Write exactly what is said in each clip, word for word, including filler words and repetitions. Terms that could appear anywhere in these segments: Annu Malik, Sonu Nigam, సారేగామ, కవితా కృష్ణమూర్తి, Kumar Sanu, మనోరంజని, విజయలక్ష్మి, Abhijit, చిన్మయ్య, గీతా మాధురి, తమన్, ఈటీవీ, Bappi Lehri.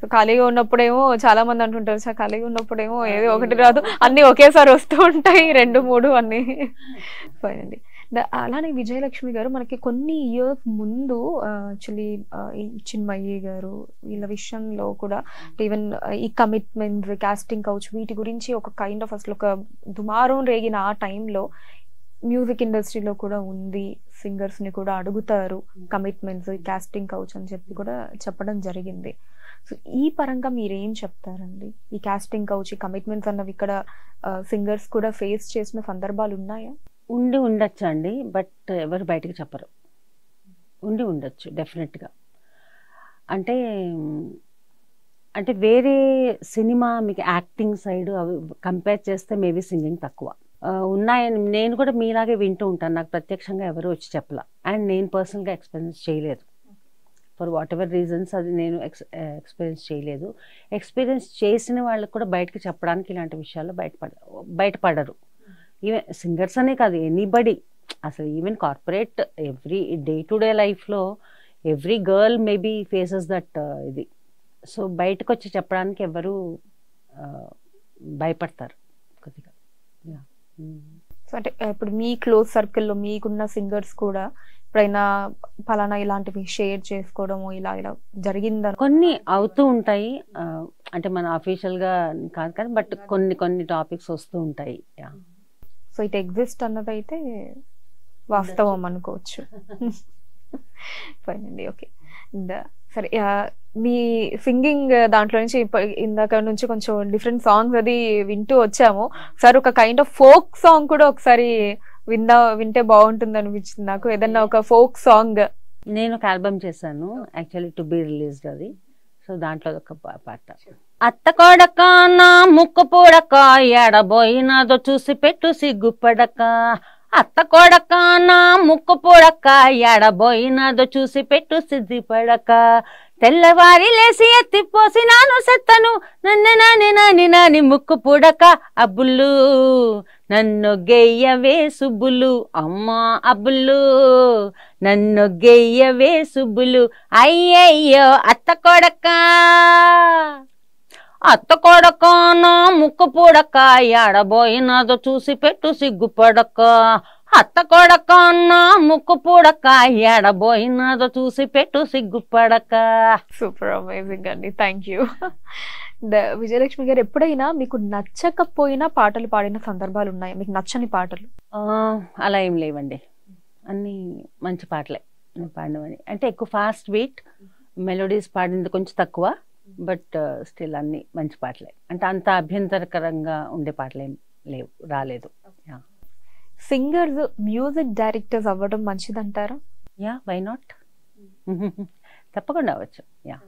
So, ఖాళీగా ఉన్నప్పుడేమో చాలా మంది అంటుంటారు సార్ ఖాళీగా ఉన్నప్పుడేమో ఏది ఒకటి రాదు అన్నీ ఒకేసారి వస్తూ ఉంటాయి రెండు మూడు అన్నీ ఫైనల్లీ అలానే విజయలక్ష్మి గారు మనకి కొన్ని ఇయర్స్ ముందు యాక్చువల్లీ చిన్మయ్య గారు వీళ్ళ విషయంలో కూడా ఈవెన్ ఈ కమిట్మెంట్ కాస్టింగ్ కౌచ్ వీటి గురించి ఒక కైండ్ ఆఫ్ అసలు ఒక దుమారం రేగిన ఆ టైంలో మ్యూజిక్ ఇండస్ట్రీలో కూడా ఉంది సింగర్స్ని కూడా అడుగుతారు కమిట్మెంట్స్ కాస్టింగ్ కౌచ్ అని చెప్పి కూడా చెప్పడం జరిగింది. సో ఈ పరంగా మీరేం చెప్తారండి ఈ కాస్టింగ్ కౌచ్ కమిట్మెంట్స్ అన్నవి ఇక్కడ సింగర్స్ కూడా ఫేస్ చేసిన సందర్భాలు ఉన్నాయా? ఉండి ఉండొచ్చు అండి, బట్ ఎవరు బయటకు చెప్పరు. ఉండి ఉండొచ్చు డెఫినెట్గా. అంటే అంటే వేరే సినిమా మీకు యాక్టింగ్ సైడ్ అవి కంపేర్ చేస్తే మేబీ సింగింగ్ తక్కువ ఉన్నాయని నేను కూడా మీలాగే వింటూ ఉంటాను. నాకు ప్రత్యక్షంగా ఎవరు వచ్చి చెప్పలా అండ్ నేను పర్సనల్గా ఎక్స్పీరియన్స్ చేయలేదు. ఫర్ వాట్ ఎవర్ రీజన్స్ అది నేను ఎక్స్ ఎక్స్పీరియన్స్ చేయలేదు. ఎక్స్పీరియన్స్ చేసిన వాళ్ళకి కూడా బయటకు చెప్పడానికి ఇలాంటి విషయాల్లో బయటపడ బయటపడరు. ఈవెన్ సింగర్స్ అనే కాదు ఎనీబడి, అసలు even corporate every day to day లైఫ్లో every girl maybe faces that ఇది. సో బయటకు వచ్చి చెప్పడానికి ఎవరు భయపడతారు కొద్దిగా. సో అంటే ఇప్పుడు మీ క్లోజ్ సర్కిల్లో మీకున్న సింగర్స్ కూడా ఎప్పుడైనా ఫలానా ఇలాంటివి షేర్ చేసుకోవడము ఇలా ఇలా జరిగిందని కొన్ని అవుతూ ఉంటాయి. అంటే మన అఫీషియల్గా కాదు కానీ బట్ కొన్ని కొన్ని టాపిక్స్ వస్తూ ఉంటాయి. సో ఇట్ ఎగ్జిస్ట్ అన్నదైతే వాస్తవం అనుకోవచ్చు. ఫైనండి ఓకే సరే మీ సింగింగ్ దాంట్లో నుంచి ఇందాక నుంచి కొంచెం డిఫరెంట్ సాంగ్స్ అది వింటూ వచ్చాము. ఒకసారి ఒక కైండ్ ఆఫ్ ఫోక్ సాంగ్ కూడా ఒకసారి విన్నా వింటే బాగుంటుంది అనిపించింది నాకు. ఏదన్నా ఒక ఫోక్ సాంగ్ నేను ఒక ఆల్బమ్ చేశాను యాక్చువల్లీ టు బి రిలీజ్డ్ అది. సో దాంట్లో ఒక పాట అత్తకోడక నా ముక్కు పూడక ఎడబోయినాదో చూసి పెట్టు సిగ్గుపడక అత్తకోడక నా ముక్కు పూడక ఎడబోయినాదో చూసి పెట్టు సిగ్గుపడక తెల్లవారి లేసి ఎత్తిపోసి నాను సెత్తను నన్ను నాని నాని నాని ముక్కు పూడక అబ్బులు నన్ను గెయ్యవే సుబ్బులు అమ్మ అబ్బులు నన్ను గెయ్యవే సుబ్బులు అయ్యయ్యో అత్త కొడక అత్త కొడక నా ముక్కు పూడక ఎడబోయినాదో చూసి పెట్టు సిగ్గుపడక అత్త కొడక నా ముక్కు పూడక ఎడబోయినాదో చూసి పెట్టు సిగ్గుపడక. సూపర్ అమేజింగ్ అండి, థ్యాంక్ యూ. విజయలక్ష్మి గారు ఎప్పుడైనా మీకు నచ్చకపోయినా పాటలు పాడిన సందర్భాలు ఉన్నాయా? మీకు నచ్చని పాటలు అలా ఏం లేవండి, అన్ని మంచి పాటలే పాడినవని. అంటే ఎక్కువ ఫాస్ట్ బీట్ మెలోడీస్ పాడింది కొంచెం తక్కువ, బట్ స్టిల్ అన్ని మంచి పాటలే. అంటే అంత అభ్యంతరకరంగా ఉండే పాటలు ఏం లేవు, రాలేదు. సింగర్స్ మ్యూజిక్ డైరెక్టర్స్ అవ్వడం మంచిదంటారా? యా వై నాట్, తప్పకుండా అవ్వచ్చు. యా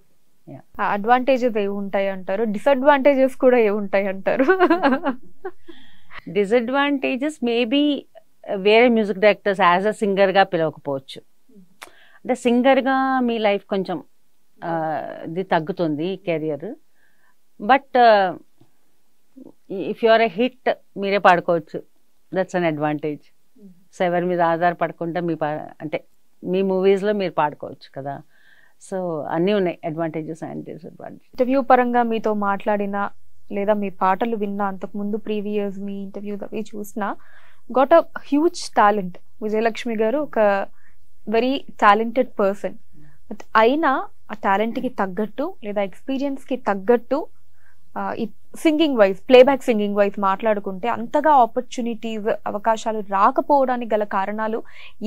అడ్వాంటేజెస్ ఏమి ఉంటాయి అంటారు, డిసడ్వాంటేజెస్ కూడా ఏమి ఉంటాయి అంటారు? డిసడ్వాంటేజెస్ మేబీ వేరే మ్యూజిక్ డైరెక్టర్స్ యాజ్ అ సింగర్గా పిలవకపోవచ్చు. అంటే సింగర్గా మీ లైఫ్ కొంచెం ఇది తగ్గుతుంది career, but if you are a hit మీరే పాడుకోవచ్చు, దట్స్ అన్ అడ్వాంటేజ్. సో ఎవరి మీద ఆధారపడకుండా మీ పా అంటే మీ మూవీస్లో మీరు పాడుకోవచ్చు కదా. సో అన్నీ ఉన్నాయి అడ్వాంటేజెస్ అండ్ డిసడ్వాంటేజెస్. ఇంటర్వ్యూ పరంగా మీతో మాట్లాడిన లేదా మీ పాటలు విన్నా అంతకుముందు ప్రీవియస్ మీ ఇంటర్వ్యూస్ అవి చూసినా got a huge talent. విజయలక్ష్మి garu ఒక వెరీ టాలెంటెడ్ పర్సన్, బట్ అయినా ఆ టాలెంట్కి తగ్గట్టు లేదా ఎక్స్పీరియన్స్కి తగ్గట్టు ఈ singing wise playback singing wise మాట్లాడుకుంటే అంతగా ఆపర్చునిటీస్ అవకాశాలు రాకపోవడానికి గల కారణాలు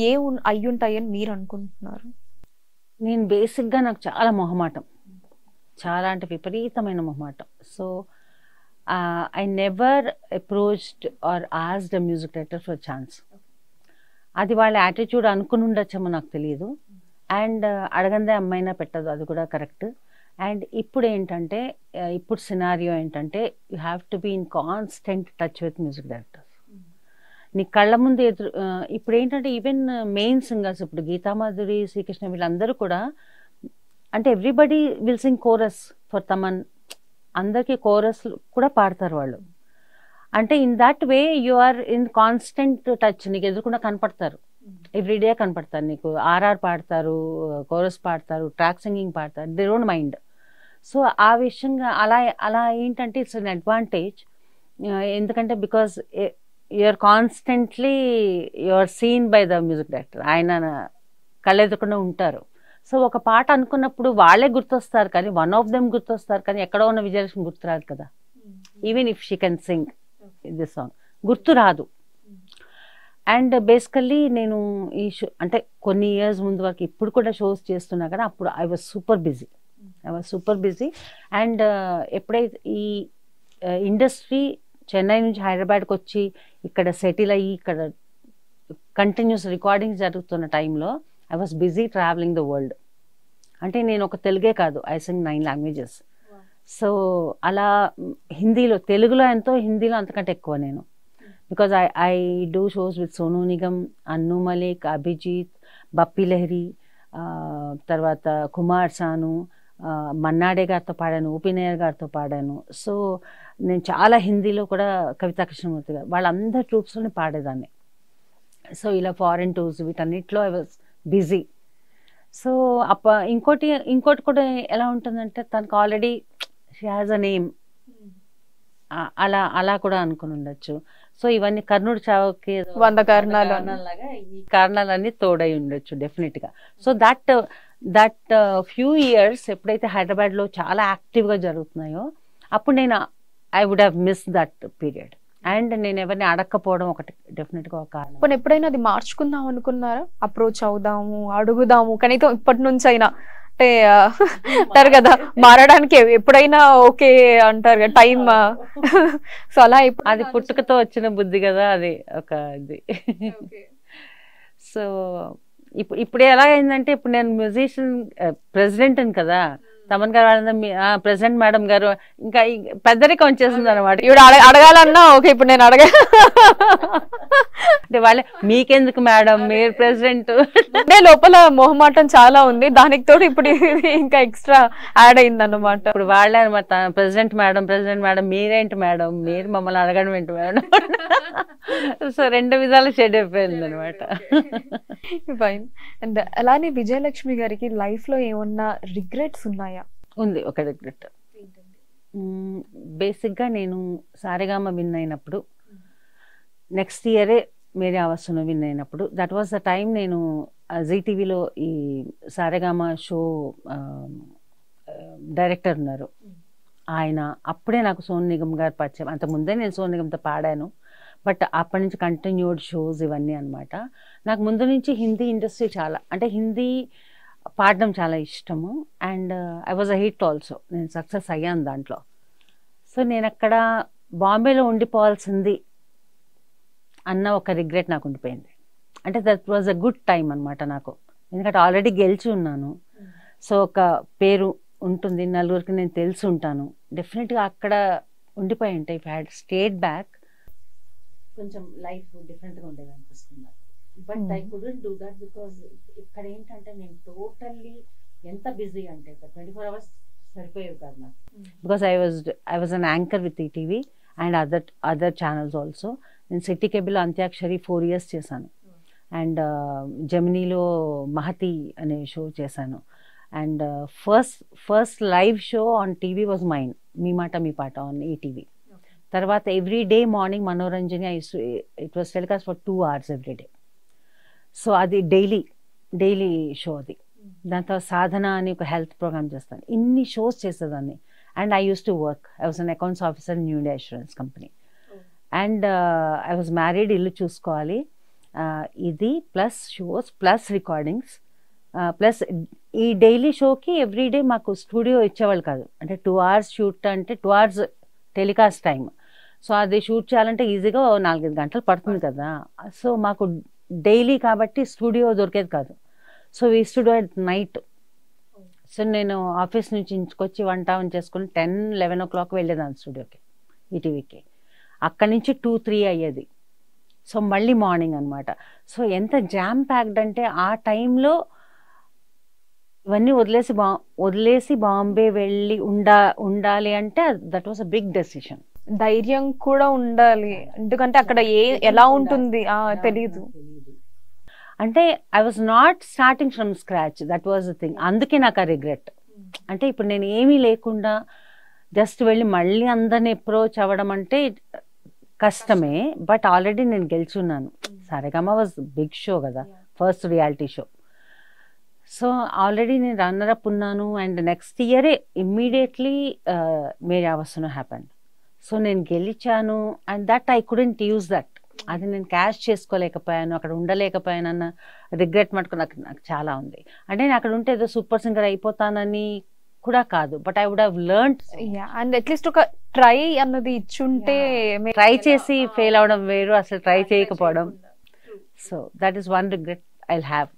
ఏ అయ్యుంటాయని మీరు అనుకుంటున్నారు? నేను బేసిక్గా నాకు చాలా మొహమాటం, చాలా అంటే విపరీతమైన మొహమాటం. So I never approached or asked a music director for chance. అది వాళ్ళ యాటిట్యూడ్ అనుకుని ఉండొచ్చేమో నాకు తెలియదు. అండ్ అడగందే అమ్మాయినా పెట్టదు, అది కూడా కరెక్ట్. అండ్ ఇప్పుడు ఏంటంటే ఇప్పుడు సినారియో ఏంటంటే you have to be in constant touch with music director. నీ కళ్ళ ముందు ఎదురు ఇప్పుడు ఏంటంటే ఈవెన్ మెయిన్ సింగర్స్ ఇప్పుడు గీతా మాధురి, శ్రీకృష్ణ వీళ్ళందరూ కూడా అంటే everybody will sing chorus for తమన్, అందరికీ కోరస్ కూడా పాడతారు వాళ్ళు. అంటే in that way you are in constant touch, నీకు ఎదురుకుండా కనపడతారు, ఎవ్రీడే కనపడతారు నీకు. ఆర్ఆర్ పాడతారు, కోరస్ పాడతారు, ట్రాక్ సింగింగ్ పాడతారు, దే డోంట్ మైండ్. సో ఆ విషయంగా అలా అలా ఏంటంటే ఇట్స్ అన్ అడ్వాంటేజ్. ఎందుకంటే because you're constantly you're seen by the music director, ఆయన కళ్ళెదకుండా ఉంటారు. సో ఒక పాట అనుకున్నప్పుడు వాళ్ళే గుర్తొస్తారు, కానీ వన్ ఆఫ్ దెమ్ గుర్తొస్తారు, కానీ ఎక్కడో ఉన్న విజయలక్ష్మి గుర్తురాదు కదా. Even if she can sing this song గుర్తురాదు. అండ్ బేసికల్లీ నేను ఈ షో అంటే కొన్ని ఇయర్స్ ముందు వరకు ఇప్పుడు కూడా షోస్ చేస్తున్నా కదా, అప్పుడు I was super busy I was super busy and ఎప్పుడైతే ఈ ఇండస్ట్రీ చెన్నై నుంచి హైదరాబాద్కి వచ్చి ఇక్కడ సెటిల్ అయ్యి ఇక్కడ కంటిన్యూస్ రికార్డింగ్స్ జరుగుతున్న టైంలో I was busy travelling the world. అంటే నేను ఒక తెలుగే కాదు, I sing nine languages. So అలా హిందీలో తెలుగులో ఎంతో, హిందీలో అంతకంటే ఎక్కువ నేను. Because I, I do shows with Sonu Nigam, Annu Malik, Abhijit, Bappi Lehri, uh, Tarvata Kumar Sanu, uh, Mannade Gartho Padanu, Upinair Gartho Padanu. So, నేను చాలా హిందీలో కూడా కవితా కృష్ణమూర్తి గారు వాళ్ళందరి ట్రూప్స్లోనే పాడేదాన్ని. సో ఇలా ఫారెన్ టూర్స్ వీటన్నిటిలో ఐ వాజ్ బిజీ. సో అప్ప ఇంకోటి ఇంకోటి కూడా ఎలా ఉంటుందంటే తనకు already she has a name, అలా అలా కూడా అనుకుని ఉండొచ్చు. సో ఇవన్నీ కర్ణుడు చావుకి వంద కారణాలు లాగా ఈ కారణాలన్నీ తోడై ఉండొచ్చు డెఫినెట్ గా. So that that few years ఎప్పుడైతే హైదరాబాద్ లో చాలా యాక్టివ్ గా జరుగుతున్నాయో అప్పుడు నేను I would have miss that period. And నేను ఎవరిని అడగకపోవడం ఒకటి డెఫినెట్ గా ఒక కారణం. కానీ ఎప్పుడైనా అది మార్చుకుందాం అనుకున్నారా, అప్రోచ్ అవుదాము అడుగుదాము కనీసం ఇప్పటి నుంచి అయినా? అంటే అంటారు కదా మారడానికి ఎప్పుడైనా ఓకే అంటారు కదా టైం. సో అలా అది పుట్టుకతో వచ్చిన బుద్ధి కదా, అది ఒక ఇది. సో ఇప్పుడు ఇప్పుడు ఎలాగైందంటే ఇప్పుడు నేను మ్యూజిషియన్ ప్రెసిడెంట్ అని కదా, తమన్ గారు వాళ్ళందరూ ప్రెసిడెంట్ మేడం గారు ఇంకా పెద్దరికం వచ్చేసింది అనమాట. ఇప్పుడు అడగాలన్నా ఓకే ఇప్పుడు నేను అడగా అంటే వాళ్ళే మీకెందుకు మేడం మీరు ప్రెసిడెంట్ అంటే లోపల మొహమాటం చాలా ఉంది, దానికి తోడు ఇప్పుడు ఇంకా ఎక్స్ట్రా యాడ్ అయింది అనమాట. ఇప్పుడు వాళ్ళే అనమాట ప్రెసిడెంట్ మేడం ప్రెసిడెంట్ మేడం మీరేంటి మేడం మీరు మమ్మల్ని అడగడం ఏంటి మేడం. సో రెండు విధాలు షెడ్ అయిపోయింది అనమాట. ఫైన్. అండ్ అలానే విజయలక్ష్మి గారికి లైఫ్ లో ఏమన్నా రిగ్రెట్స్ ఉన్నాయా? ఉంది ఒక రిగ్రెట్. బేసిక్గా నేను సారేగామ విన్ అయినప్పుడు నెక్స్ట్ ఇయరే మేరే ఆవాసను విన్ అయినప్పుడు దట్ వాజ్ ద టైం నేను జీ టీవీలో ఈ సారేగామ షో డైరెక్టర్ ఉన్నారు ఆయన, అప్పుడే నాకు సోను నిగమ్ గారు పరిచయం. అంతకుముందే నేను సోను నిగమ్తో పాడాను, బట్ అప్పటి నుంచి కంటిన్యూడ్ షోస్ ఇవన్నీ అనమాట. నాకు ముందు నుంచి హిందీ ఇండస్ట్రీ చాలా అంటే హిందీ పాడడం చాలా ఇష్టము and I was a hit also, నేను సక్సెస్ అయ్యాను దాంట్లో. సో నేను అక్కడ బాంబేలో ఉండిపోవాల్సింది అన్న ఒక రిగ్రెట్ నాకు ఉండిపోయింది. అంటే that was a good time అనమాట నాకు, ఎందుకంటే ఆల్రెడీ గెలిచి ఉన్నాను. సో ఒక పేరు ఉంటుంది, నలుగురికి నేను తెలిసి ఉంటాను, డెఫినెట్గా అక్కడ ఉండిపోయి ఉంటే ఇఫ్ హ్యాడ్ స్టేట్ బ్యాక్ కొంచెం లైఫ్ డిఫరెంట్గా ఉండేది అనిపిస్తుంది. But I couldn't do that because ఇక్కడ ఏంటంటే నేను టోటల్లీ ఎంత బిజీ అంటే ట్వంటీ ఫోర్ అవర్స్ సరిపోయేవి కాదు నాకు. Because I was I was an anchor with ఈటీవీ and other other channels also. నేను సిటీ కేబుల్లో అంత్యాక్షరి ఫోర్ ఇయర్స్ చేశాను అండ్ జెమినీలో మహతి అనే షో చేశాను. And first first live show on TV was mine, మీ మాట మీ పాట ఆన్ ఈటీవీ. తర్వాత every day morning మనోరంజని I it was telecast for two hours every day. So అది డైలీ డైలీ షో అది. దాని తర్వాత సాధన అని ఒక హెల్త్ ప్రోగ్రామ్ చేస్తాను. ఇన్ని షోస్ చేసేదాన్ని and I use to work. I was an accounts officer New India insurance company and I was married, ఇల్లు చూసుకోవాలి. ఇది plus shows plus recordings plus ఈ డైలీ షోకి ఎవ్రీ డే మాకు స్టూడియో ఇచ్చేవాళ్ళు కాదు. అంటే టూ అవర్స్ షూట్ అంటే two hours telecast time. So అది షూట్ చేయాలంటే ఈజీగా నాలుగైదు గంటలు పడుతుంది కదా. సో మాకు డైలీ కాబట్టి స్టూడియో దొరికేది కాదు. సో ఈ స్టూడియో నైట్, సో నేను ఆఫీస్ నుంచి ఇంచుకొచ్చి వంట ఆన్ చేసుకుని టెన్ లెవెన్ ఓ క్లాక్ వెళ్ళేదాన్ని స్టూడియోకి ఈటీవీకి. అక్కడి నుంచి టూ త్రీ అయ్యేది. సో మళ్ళీ మార్నింగ్ అనమాట. సో ఎంత జామ్ ప్యాక్డ్ అంటే ఆ టైంలో ఇవన్నీ వదిలేసి బా వదిలేసి బాంబే వెళ్ళి ఉండా ఉండాలి అంటే that was a big decision. ధైర్యం కూడా ఉండాలి, ఎందుకంటే అక్కడ ఏ ఎలా ఉంటుంది తెలీదు. అంటే I was not starting from scratch, that was the thing. అందుకే నాకు ఆ రిగ్రెట్. అంటే ఇప్పుడు నేను ఏమీ లేకుండా జస్ట్ వెళ్ళి మళ్ళీ అందరిని అప్రోచ్ అవ్వడం అంటే కష్టమే. బట్ ఆల్రెడీ నేను గెలుచున్నాను. సరేగమ వాజ్ బిగ్ షో కదా, first reality show. So already నేను రన్నర్ అప్ ఉన్నాను అండ్ నెక్స్ట్ ఇయరే ఇమ్మీడియట్లీ మేరీ ఆవాసన హ్యాపెండ్. సో నేను గెలిచాను and that I couldn't use that, అది నేను క్యాష్ చేసుకోలేకపోయాను, అక్కడ ఉండలేకపోయాను అన్న రిగ్రెట్ మటుకు నాకు నాకు చాలా ఉంది. అంటే నేను అక్కడ ఉంటే ఏదో సూపర్ సింగర్ అయిపోతానని కూడా కాదు, but I would have learned and at least ఒక ట్రై అన్నది ఇచ్చుంటే. ట్రై చేసి ఫెయిల్ అవడం వేరు అసలు ట్రై చేయకపోవడం. So that is one regret I will have.